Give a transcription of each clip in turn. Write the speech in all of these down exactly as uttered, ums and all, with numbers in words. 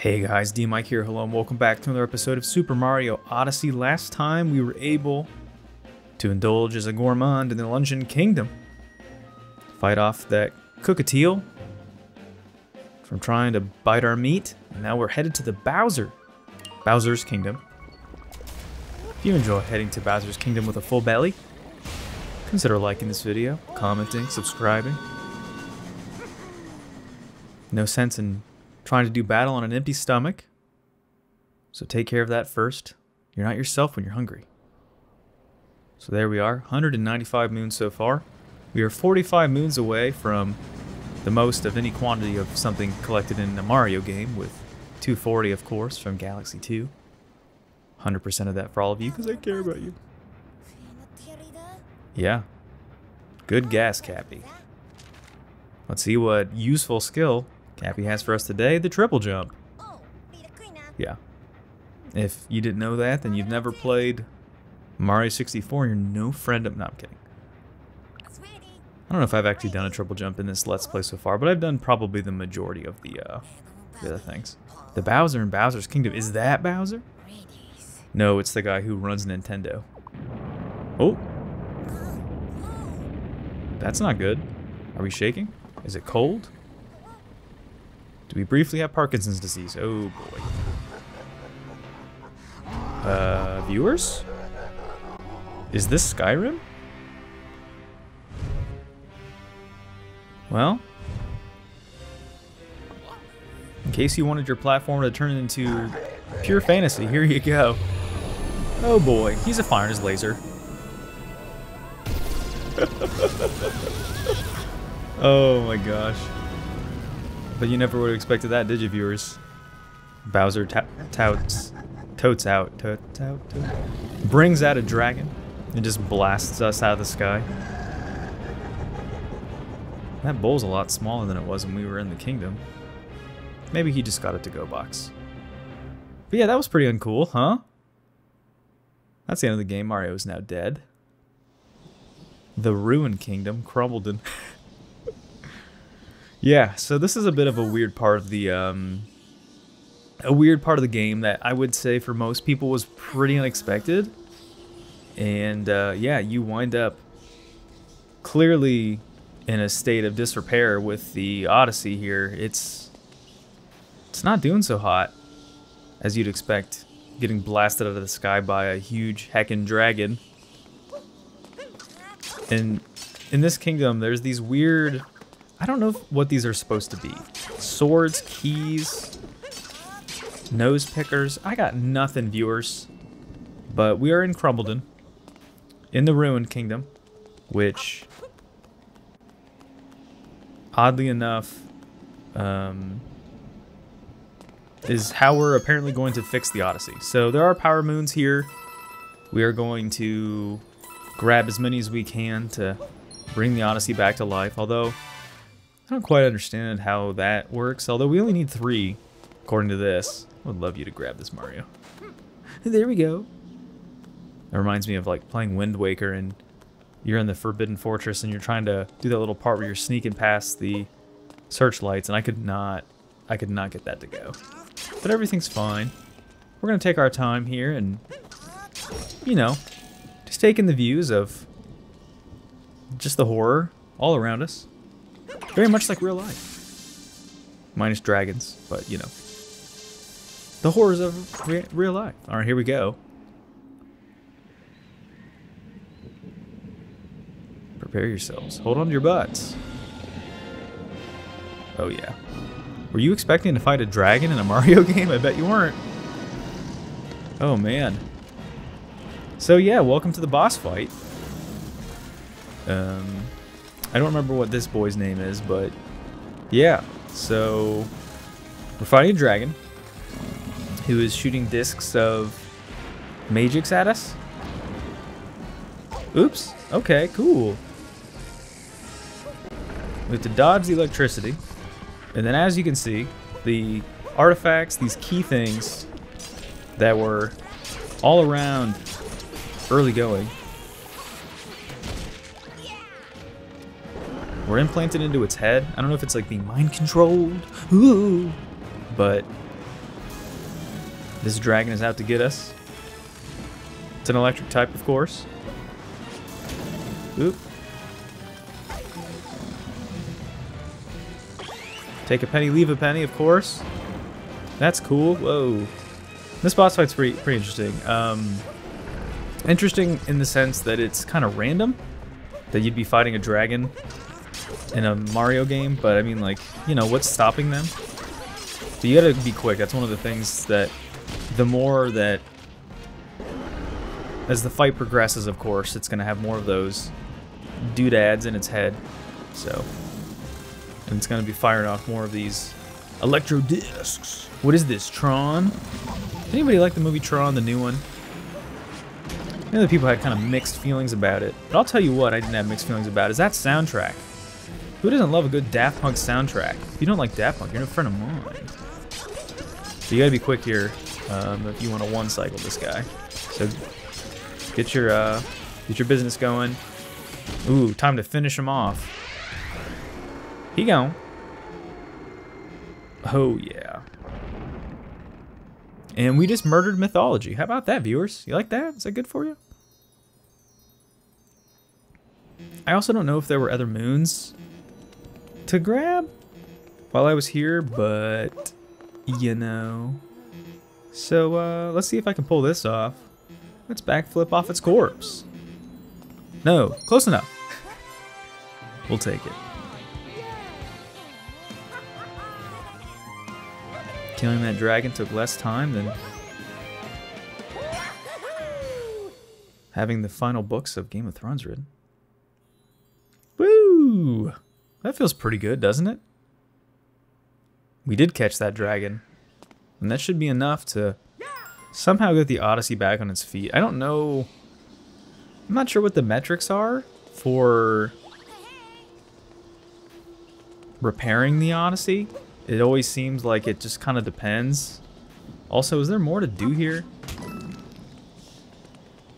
Hey guys, D-Mic here, hello and welcome back to another episode of Super Mario Odyssey. Last time we were able to indulge as a gourmand in the Luncheon Kingdom. Fight off that cockatiel from trying to bite our meat. And now we're headed to the Bowser, Bowser's Kingdom. If you enjoy heading to Bowser's Kingdom with a full belly, consider liking this video, commenting, subscribing. No sense in trying to do battle on an empty stomach, so take care of that first. You're not yourself when you're hungry. So there we are, one hundred ninety-five moons so far. We are forty-five moons away from the most of any quantity of something collected in a Mario game, with two forty, of course, from Galaxy two. one hundred percent of that for all of you, because I care about you. Yeah. Good guess, Cappy. Let's see what useful skill Cappy has for us today, the triple jump. Yeah. If you didn't know that, then you've never played Mario sixty-four. You're no friend of... No, I'm kidding. I don't know if I've actually done a triple jump in this Let's Play so far, but I've done probably the majority of the, uh, the other things. The Bowser in Bowser's Kingdom. Is that Bowser? No, it's the guy who runs Nintendo. Oh. That's not good. Are we shaking? Is it cold? Do we briefly have Parkinson's disease? Oh boy. Uh, viewers? Is this Skyrim? Well, in case you wanted your platform to turn into pure fantasy, here you go. Oh boy, he's a fire in his laser. Oh my gosh. But you never would have expected that, did you, viewers? Bowser touts, totes out, tot, tout, tot, brings out a dragon and just blasts us out of the sky. That bowl's a lot smaller than it was when we were in the kingdom. Maybe he just got it to go box. But yeah, that was pretty uncool, huh? That's the end of the game. Mario is now dead. The Ruined Kingdom crumbled in... Yeah, so this is a bit of a weird part of the, um, a weird part of the game that I would say for most people was pretty unexpected. And, uh, yeah, you wind up clearly in a state of disrepair with the Odyssey here. It's, it's not doing so hot as you'd expect, getting blasted out of the sky by a huge heckin' dragon. And in this kingdom, there's these weird... I don't know if, what these are supposed to be. Swords, keys, nose pickers. I got nothing, viewers. But we are in Crumbledon, in the Ruined Kingdom, which, oddly enough, um, is how we're apparently going to fix the Odyssey. So there are power moons here. We are going to grab as many as we can to bring the Odyssey back to life, although... I don't quite understand how that works, although we only need three, according to this. I would love you to grab this, Mario. There we go. It reminds me of, like, playing Wind Waker, and you're in the Forbidden Fortress, and you're trying to do that little part where you're sneaking past the searchlights, and I could not, I could not get that to go. But everything's fine. We're gonna take our time here, and, you know, just taking the views of just the horror all around us. Very much like real life. Minus dragons, but you know. The horrors of re real life. Alright, here we go. Prepare yourselves. Hold on to your butts. Oh yeah. Were you expecting to fight a dragon in a Mario game? I bet you weren't. Oh man. So yeah, welcome to the boss fight. Um... I don't remember what this boy's name is, but yeah, so we're fighting a dragon who is shooting discs of magics at us. Oops, okay, cool. We have to dodge the electricity, and then as you can see, the artifacts, these key things that were all around early going, we're implanted into its head. I don't know if it's like being mind controlled, ooh, but This dragon is out to get us. It's an electric type, of course. Oop. Take a penny, leave a penny, of course. That's cool. Whoa. This boss fight's pretty, pretty interesting. Um, interesting in the sense that it's kind of random that you'd be fighting a dragon in a Mario game, but I mean, like, you know, what's stopping them? But you gotta be quick. That's one of the things that the more that, as the fight progresses, of course, it's gonna have more of those doodads in its head. So, and it's gonna be firing off more of these electro discs. What is this, Tron? Anybody like the movie Tron, the new one? I know that people had kind of mixed feelings about it, but I'll tell you what I didn't have mixed feelings about is that soundtrack. Who doesn't love a good Daft Punk soundtrack? If you don't like Daft Punk, you're no friend of mine. So you gotta be quick here um, if you want to one-cycle this guy. So get your uh, get your business going. Ooh, time to finish him off. He gone. Oh yeah. And we just murdered mythology. How about that, viewers? You like that? Is that good for you? I also don't know if there were other moons to grab while I was here, but you know. So uh, let's see if I can pull this off. Let's backflip off its corpse. No, close enough. We'll take it. Killing that dragon took less time than having the final books of Game of Thrones written. Woo! That feels pretty good, doesn't it? We did catch that dragon. And that should be enough to somehow get the Odyssey back on its feet. I don't know. I'm not sure what the metrics are for repairing the Odyssey. It always seems like it just kind of depends. Also, is there more to do here?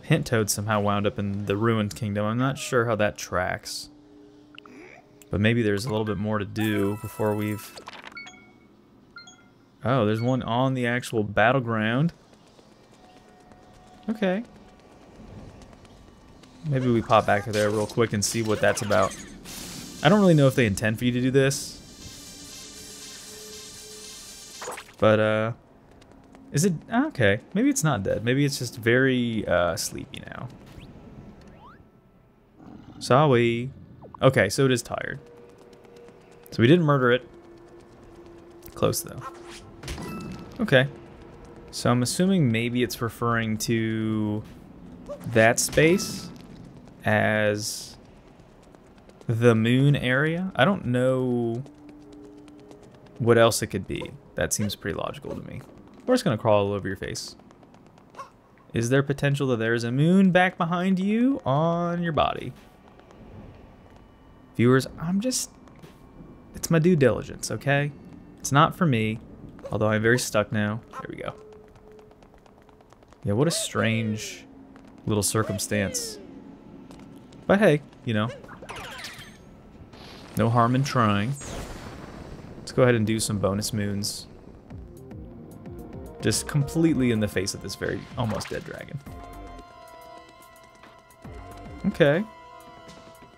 Hint Toad somehow wound up in the Ruined Kingdom. I'm not sure how that tracks. But maybe there's a little bit more to do before we've... Oh, there's one on the actual battleground. Okay. Maybe we pop back there real quick and see what that's about. I don't really know if they intend for you to do this. But, uh, is it, okay, maybe it's not dead. Maybe it's just very, uh, sleepy now. Sorry. Okay, so it is tired. So we didn't murder it. Close, though. Okay. So I'm assuming maybe it's referring to that space as the moon area. I don't know what else it could be. That seems pretty logical to me. We're just gonna crawl all over your face. Is there potential that there's a moon back behind you on your body? Viewers, I'm just, it's my due diligence, okay? It's not for me, although I'm very stuck now. There we go. Yeah, what a strange little circumstance. But hey, you know, no harm in trying. Let's go ahead and do some bonus moons. Just completely in the face of this very almost dead dragon. Okay.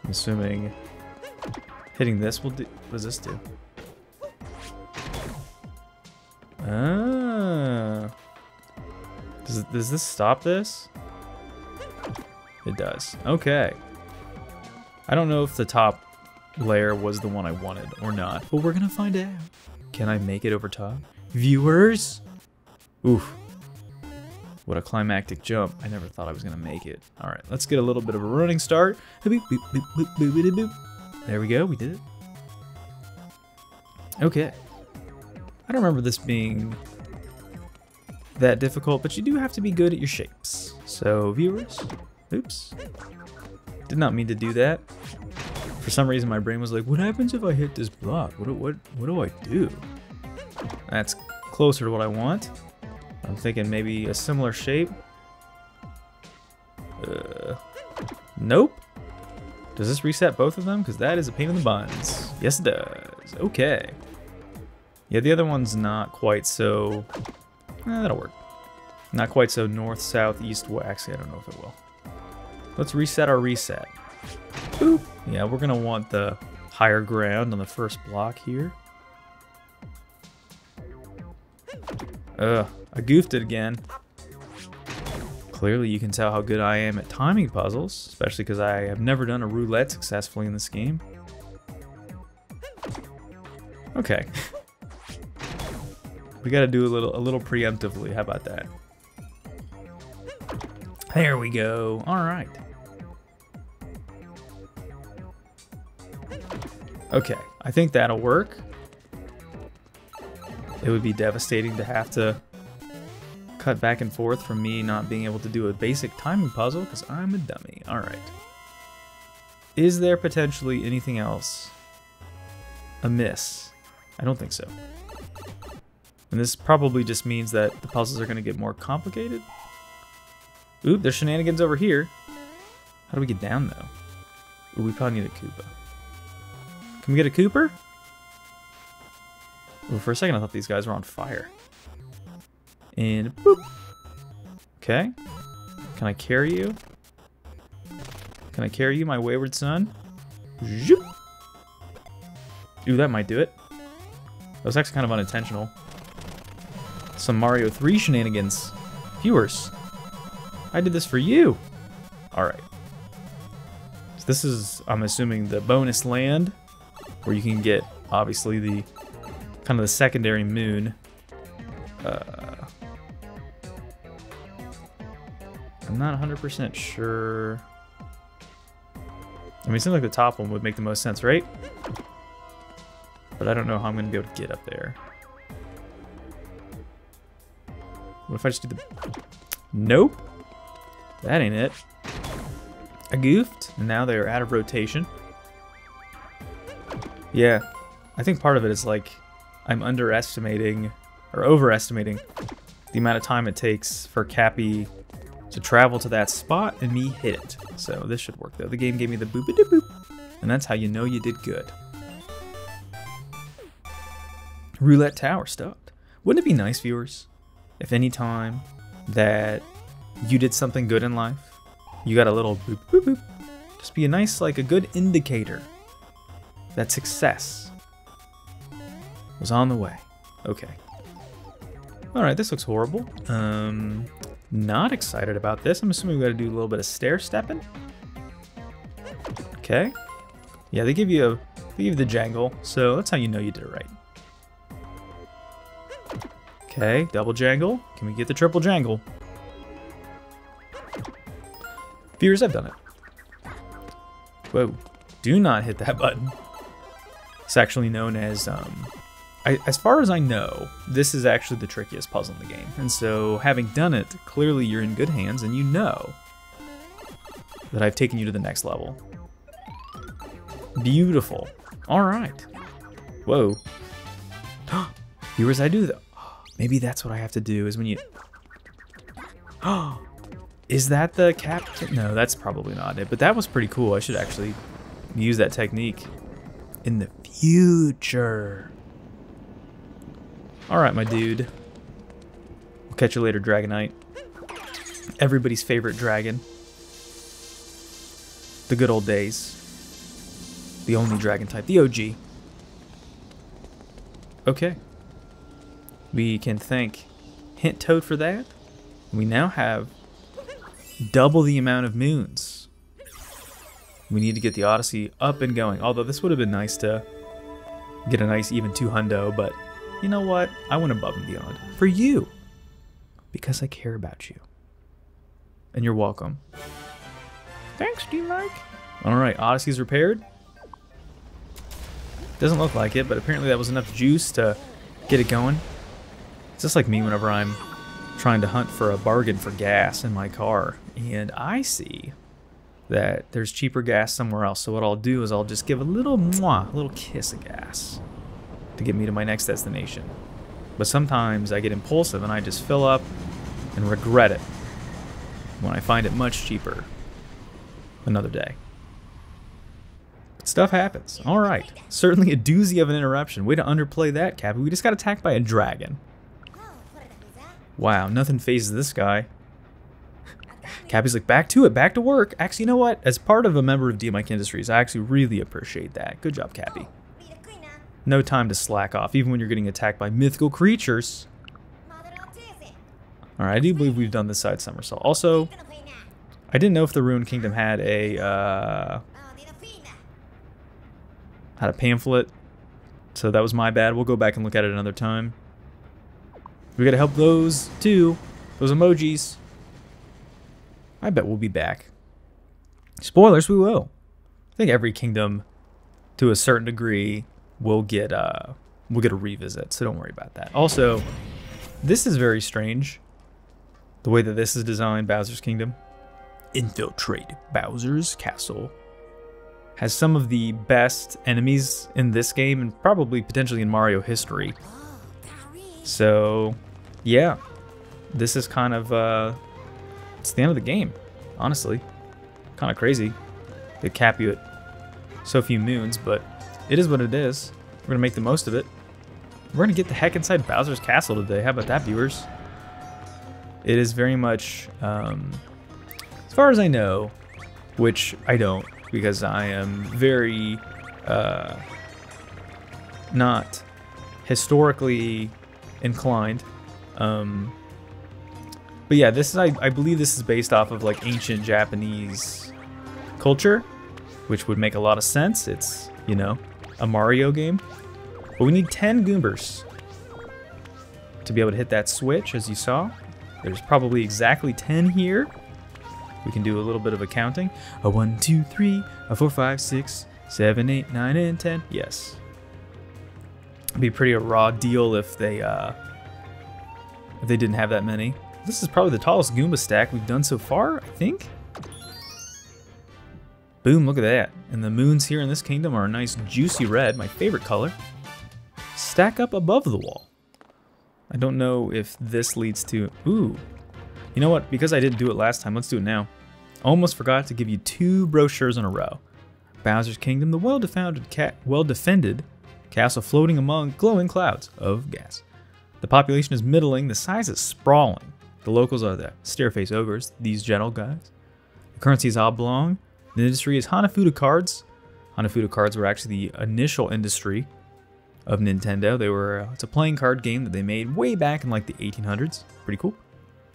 I'm assuming hitting this will do. What does this do? Ah. Does, does this stop this? It does. Okay. I don't know if the top layer was the one I wanted or not, but we're gonna find out. Can I make it over top? Viewers? Oof. What a climactic jump. I never thought I was gonna make it. All right, let's get a little bit of a running start. There we go, we did it. Okay. I don't remember this being that difficult, but you do have to be good at your shapes. So, viewers, oops. Did not mean to do that. For some reason, my brain was like, what happens if I hit this block? What, what, what do I do? That's closer to what I want. I'm thinking maybe a similar shape. Uh, nope. Does this reset both of them? Because that is a pain in the buns. Yes, it does. Okay. Yeah, the other one's not quite so... Eh, that'll work. Not quite so north, south, east, west. Actually, I don't know if it will. Let's reset our reset. Boop. Yeah, we're going to want the higher ground on the first block here. Ugh, I goofed it again. Clearly, you can tell how good I am at timing puzzles, especially because I have never done a roulette successfully in this game. Okay. We got to do a little, a little preemptively. How about that? There we go. All right. Okay, I think that'll work. It would be devastating to have to cut back and forth from me not being able to do a basic timing puzzle because I'm a dummy. All right. Is there potentially anything else amiss? I don't think so. And this probably just means that the puzzles are going to get more complicated. Oop, there's shenanigans over here. How do we get down, though? Ooh, we probably need a Koopa. Can we get a Kooper? Ooh, for a second, I thought these guys were on fire. And boop. Okay. Can I carry you? Can I carry you, my wayward son? Zoop. Ooh, that might do it. That was actually kind of unintentional. Some Mario three shenanigans. Viewers, I did this for you. All right. So this is, I'm assuming, the bonus land where you can get, obviously, the kind of the secondary moon. Uh, I'm not one hundred percent sure. I mean, it seems like the top one would make the most sense, right? But I don't know how I'm going to be able to get up there. What if I just do the... Nope. That ain't it. I goofed, and now they're out of rotation. Yeah. I think part of it is, like, I'm underestimating, or overestimating, the amount of time it takes for Cappy to travel to that spot and me hit it. So this should work, though. The game gave me the boop-a-doop-boop, and that's how you know you did good. Roulette Tower stopped. Wouldn't it be nice, viewers? If any time that you did something good in life, you got a little boop, boop, boop, just be a nice, like a good indicator that success was on the way. Okay. All right, this looks horrible. Um, not excited about this. I'm assuming we got to do a little bit of stair stepping. Okay. Yeah, they give you a, they give you the jangle, so that's how you know you did it right. Okay, double jangle. Can we get the triple jangle? Viewers, I've done it. Whoa, do not hit that button. It's actually known as, um, I, as far as I know, this is actually the trickiest puzzle in the game. And so having done it, clearly you're in good hands and you know that I've taken you to the next level. Beautiful. All right. Whoa. Viewers, I do though. Maybe that's what I have to do is when you... Oh, is that the cap? No, that's probably not it, but that was pretty cool. I should actually use that technique in the future. All right, my dude. We'll catch you later, Dragonite. Everybody's favorite dragon. The good old days. The only dragon type, the O G. Okay. We can thank Hint Toad for that. We now have double the amount of moons. We need to get the Odyssey up and going. Although this would have been nice to get a nice even two hundo, but you know what? I went above and beyond for you because I care about you. And you're welcome. Thanks, D-Mic. All right, Odyssey's repaired. Doesn't look like it, but apparently that was enough juice to get it going. It's just like me whenever I'm trying to hunt for a bargain for gas in my car. And I see that there's cheaper gas somewhere else. So what I'll do is I'll just give a little mwah, a little kiss of gas to get me to my next destination. But sometimes I get impulsive and I just fill up and regret it when I find it much cheaper another day. Stuff happens. All right. Certainly a doozy of an interruption. Way to underplay that, Cappy. We just got attacked by a dragon. Wow, nothing phases this guy. Cappy's like, back to it, back to work. Actually, you know what? As part of a member of D-Mic Industries, I actually really appreciate that. Good job, Cappy. No time to slack off, even when you're getting attacked by mythical creatures. Alright, I do believe we've done this side somersault. Also, I didn't know if the Ruined Kingdom had a, uh... had a pamphlet. So that was my bad. We'll go back and look at it another time. We gotta help those, too. Those emojis. I bet we'll be back. Spoilers, we will. I think every kingdom, to a certain degree, will get uh, we'll get a revisit, so don't worry about that. Also, this is very strange, the way that this is designed. Bowser's Kingdom. Infiltrate Bowser's Castle. Has some of the best enemies in this game, and probably potentially in Mario history. So, yeah. This is kind of... Uh, it's the end of the game, honestly. Kind of crazy. They cap you at so few moons, but it is what it is. We're going to make the most of it. We're going to get the heck inside Bowser's Castle today. How about that, viewers? It is very much, um, as far as I know, which I don't, because I am very uh, not historically inclined. Um, But yeah, this is, I, I believe this is based off of like ancient Japanese culture, which would make a lot of sense. It's, you know, a Mario game. But we need ten Goombers to be able to hit that switch, as you saw. There's probably exactly ten here. We can do a little bit of a counting. A one, two, three, a four, five, six, seven, eight, nine, and ten. Yes. It'd be pretty a raw deal if they uh, if they didn't have that many. This is probably the tallest Goomba stack we've done so far, I think. Boom, look at that. And the moons here in this kingdom are a nice juicy red, my favorite color. Stack up above the wall. I don't know if this leads to... Ooh. You know what? Because I didn't do it last time, let's do it now. Almost forgot to give you two brochures in a row. Bowser's Kingdom, the well-defended ca- well-defended castle floating among glowing clouds of gas. The population is middling, the size is sprawling. The locals are the Stairface Ogres, these gentle guys. The currency is oblong. The industry is Hanafuda cards. Hanafuda cards were actually the initial industry of Nintendo. They were it's a playing card game that they made way back in like the eighteen hundreds. Pretty cool.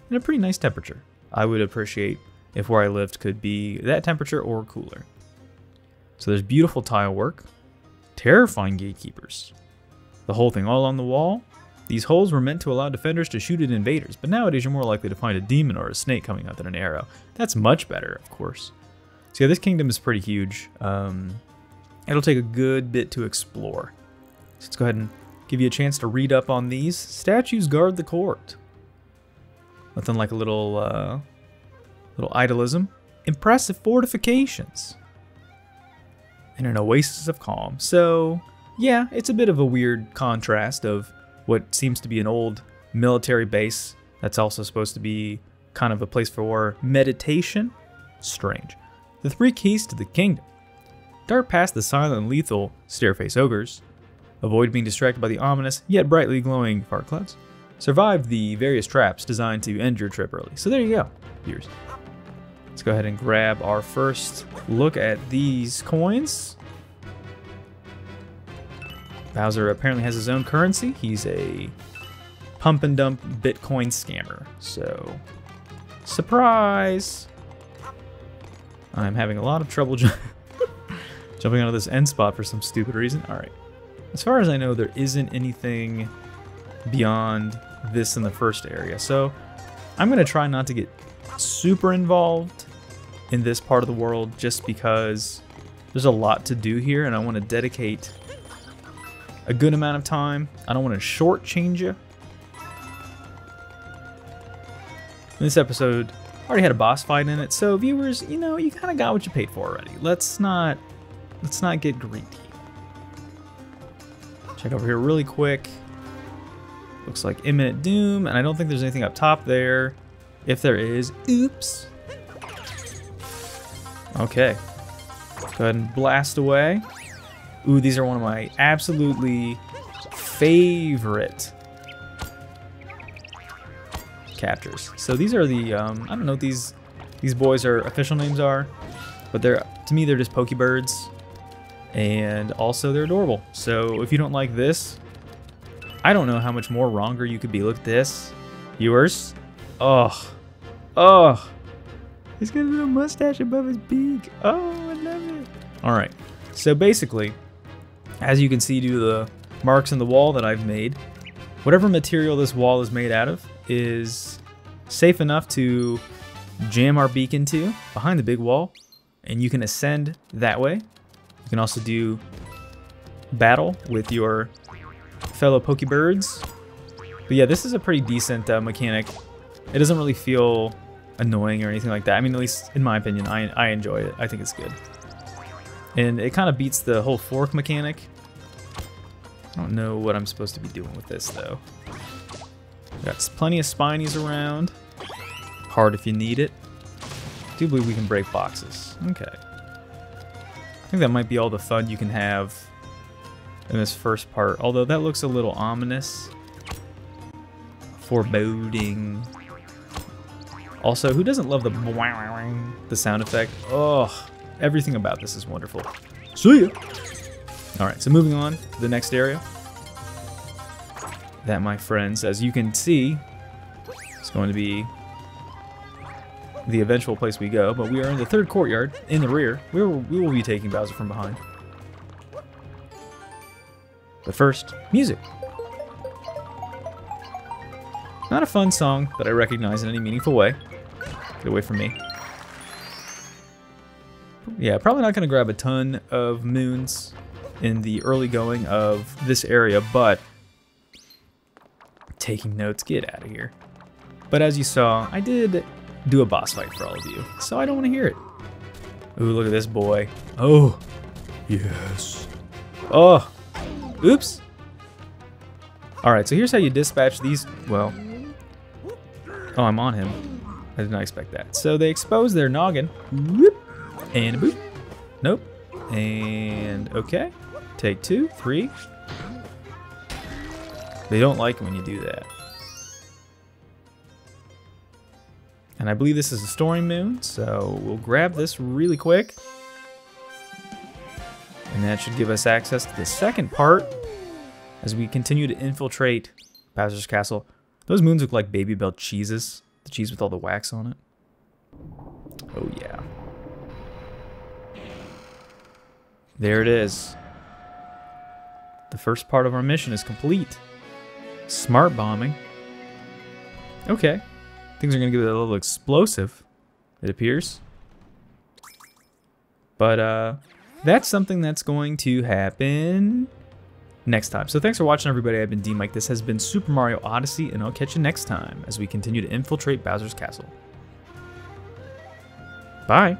And a pretty nice temperature. I would appreciate if where I lived could be that temperature or cooler. So there's beautiful tile work. Terrifying gatekeepers. The whole thing all on the wall. These holes were meant to allow defenders to shoot at invaders, but nowadays you're more likely to find a demon or a snake coming out than an arrow. That's much better, of course. So yeah, this kingdom is pretty huge. Um, it'll take a good bit to explore. So let's go ahead and give you a chance to read up on these. Statues guard the court. Nothing like a little, uh, little idolism. Impressive fortifications. And an oasis of calm. So, yeah, it's a bit of a weird contrast of what seems to be an old military base that's also supposed to be kind of a place for meditation. Strange. The three keys to the kingdom. Dart past the silent and lethal Stairface Ogres. Avoid being distracted by the ominous yet brightly glowing fart clouds. Survive the various traps designed to end your trip early. So there you go, viewers. Let's go ahead and grab our first look at these coins. Bowser apparently has his own currency. He's a pump and dump Bitcoin scammer. So, surprise! I'm having a lot of trouble ju jumping out of this end spot for some stupid reason. All right. As far as I know, there isn't anything beyond this in the first area. So, I'm going to try not to get super involved in this part of the world just because there's a lot to do here and I want to dedicate a good amount of time. I don't want to shortchange you. This episode already had a boss fight in it, so viewers, you know, you kind of got what you paid for already. Let's not, let's not get greedy. Check over here really quick. Looks like imminent doom, and I don't think there's anything up top there. If there is, oops. Okay, go ahead and blast away. Ooh, these are one of my absolutely favorite captures. So these are the, um, I don't know what these, these boys are official names are, but they're, to me, they're just Pokebirds, and also they're adorable. So if you don't like this, I don't know how much more wronger you could be. Look at this, viewers. Oh, oh, he's got a little mustache above his beak. Oh, I love it. All right, so basically, as you can see due to the marks in the wall that I've made, whatever material this wall is made out of is safe enough to jam our beak into behind the big wall, and you can ascend that way. You can also do battle with your fellow Pokebirds. But yeah, this is a pretty decent uh, mechanic. It doesn't really feel annoying or anything like that. I mean, at least in my opinion, I, I enjoy it. I think it's good. And it kind of beats the whole fork mechanic. I don't know what I'm supposed to be doing with this, though. Got plenty of spinies around. Hard if you need it. I do believe we can break boxes. Okay. I think that might be all the fun you can have in this first part. Although that looks a little ominous. Foreboding. Also, who doesn't love the the sound effect? Oh. Everything about this is wonderful. See ya! Alright, so moving on to the next area. That, my friends, as you can see, is going to be the eventual place we go, but we are in the third courtyard, in the rear. We will, we will be taking Bowser from behind. But first, music. Not a fun song that I recognize in any meaningful way. Get away from me. Yeah, probably not going to grab a ton of moons in the early going of this area, but taking notes, get out of here. But as you saw, I did do a boss fight for all of you, so I don't want to hear it. Ooh, look at this boy. Oh, yes. Oh, oops. All right, so here's how you dispatch these, well, oh, I'm on him. I did not expect that. So they expose their noggin. Whoop. And a boop. Nope. And okay. Take two, three. They don't like when you do that. And I believe this is a story moon, so we'll grab this really quick. And that should give us access to the second part as we continue to infiltrate Bowser's Castle. Those moons look like Babybel cheeses, the cheese with all the wax on it. Oh, yeah. There it is. The first part of our mission is complete. Smart bombing. Okay. Things are gonna give it a little explosive, it appears. But uh, that's something that's going to happen next time. So thanks for watching, everybody. I've been D Mic. This has been Super Mario Odyssey, and I'll catch you next time as we continue to infiltrate Bowser's Castle. Bye.